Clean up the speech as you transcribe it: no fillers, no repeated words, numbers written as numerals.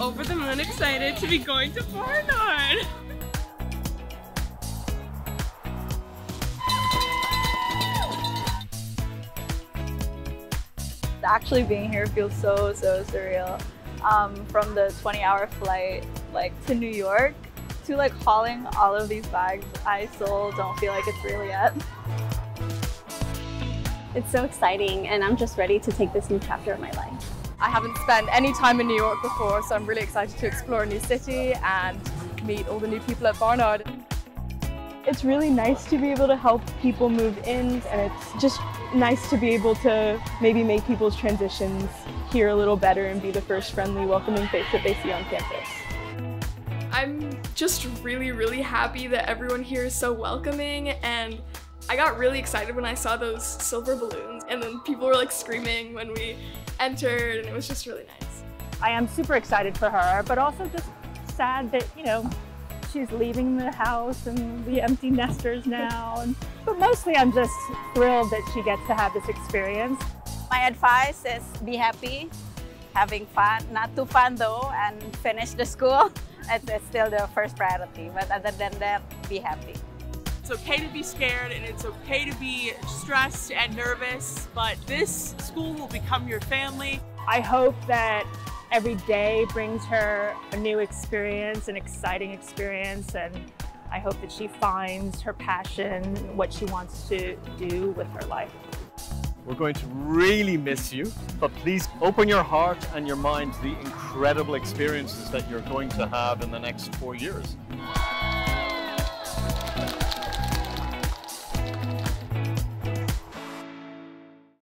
over the moon excited to be going to Barnard. Actually being here feels so surreal. From the 20-hour flight to New York to hauling all of these bags, I still don't feel like it's real yet. It's so exciting and I'm just ready to take this new chapter of my life. I haven't spent any time in New York before, so I'm really excited to explore a new city and meet all the new people at Barnard. It's really nice to be able to help people move in, and it's just nice to be able to maybe make people's transitions here a little better and be the first friendly, welcoming face that they see on campus. I'm just really happy that everyone here is so welcoming, and I got really excited when I saw those silver balloons, and then people were screaming when we entered, and it was just really nice. I am super excited for her, but also just sad that, she's leaving the house and the empty nesters now. But mostly I'm just thrilled that she gets to have this experience. My advice is be happy, having fun, not too fun though, and finish the school. It's still the first priority, but other than that, be happy. It's okay to be scared and it's okay to be stressed and nervous, but this school will become your family. I hope that every day brings her a new experience, an exciting experience, and I hope that she finds her passion, what she wants to do with her life. We're going to really miss you, but please open your heart and your mind to the incredible experiences that you're going to have in the next 4 years.